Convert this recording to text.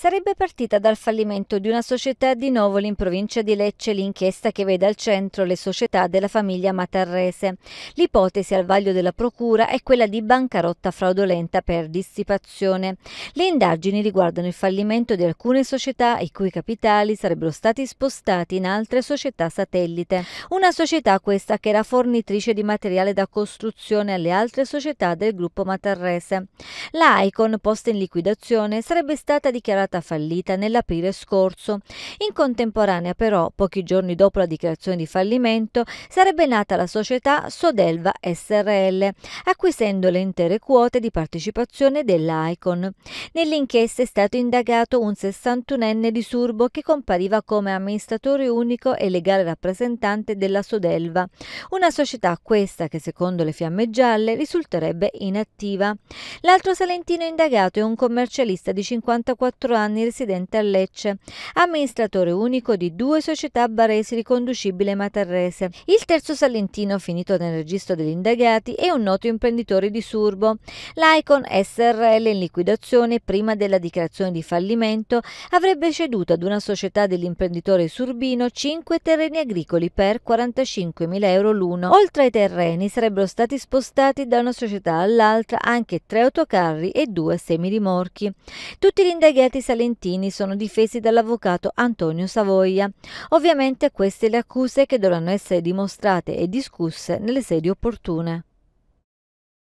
Sarebbe partita dal fallimento di una società di Novoli in provincia di Lecce l'inchiesta che vede al centro le società della famiglia Matarrese. L'ipotesi al vaglio della procura è quella di bancarotta fraudolenta per dissipazione. Le indagini riguardano il fallimento di alcune società i cui capitali sarebbero stati spostati in altre società satellite. Una società questa che era fornitrice di materiale da costruzione alle altre società del gruppo Matarrese. La Icon, posta in liquidazione, sarebbe stata dichiarata fallita nell'aprile scorso. In contemporanea però, pochi giorni dopo la dichiarazione di fallimento, sarebbe nata la società Sodelva SRL, acquisendo le intere quote di partecipazione della Icon. Nell'inchiesta è stato indagato un 61enne disurbo che compariva come amministratore unico e legale rappresentante della Sodelva, una società questa che secondo le Fiamme Gialle risulterebbe inattiva. L'altro salentino indagato è un commercialista di 54 anni residente a Lecce, amministratore unico di due società baresi riconducibili a Matarrese. Il terzo salentino finito nel registro degli indagati è un noto imprenditore di Surbo. L'Icon SRL in liquidazione prima della dichiarazione di fallimento avrebbe ceduto ad una società dell'imprenditore surbino 5 terreni agricoli per 45.000 euro l'uno. Oltre ai terreni sarebbero stati spostati da una società all'altra anche 3 autocarri e 2 semirimorchi. Tutti gli indagati salentini sono difesi dall'avvocato Antonio Savoia. Ovviamente queste le accuse che dovranno essere dimostrate e discusse nelle sedi opportune.